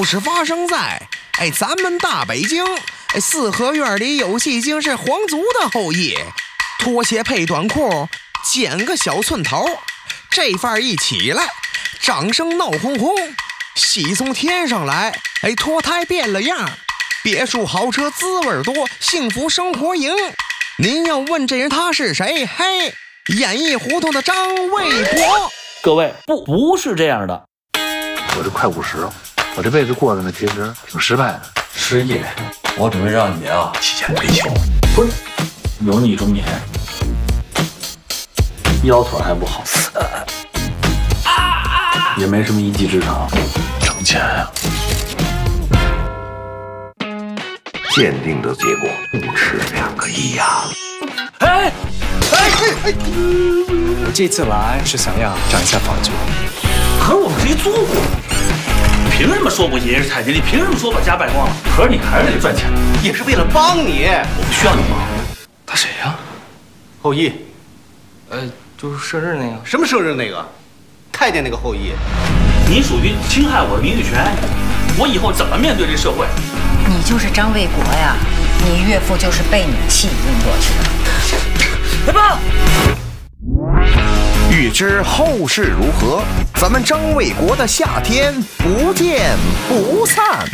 故事发生在咱们大北京四合院里有戏精是皇族的后裔，拖鞋配短裤，剪个小寸头，这范儿一起来，掌声闹哄哄，喜从天上来，脱胎变了样，别墅豪车滋味多，幸福生活营。您要问这人他是谁？嘿，演艺胡同的张卫国。各位不是这样的。我这快50了，我这辈子过得呢其实挺失败的，失业。我准备让你啊提前退休。不是，有你中年，腰腿还不好，也没什么一技之长，挣钱啊。鉴定的结果不止2个亿呀！哎！我这次来是想要涨一下房租，可是我们可以租过。你凭什么说我爷爷是太监？你凭什么说我家败光了？可是你还是得赚钱，也是为了帮你。我不需要你帮。他谁呀？后羿。就是射日那个。什么射日那个？太监那个后羿。你属于侵害我的名誉权，我以后怎么面对这社会？你就是张卫国呀，你岳父就是被你气晕过去的。来吧，欲知后事如何，咱们张卫国的夏天不见不散。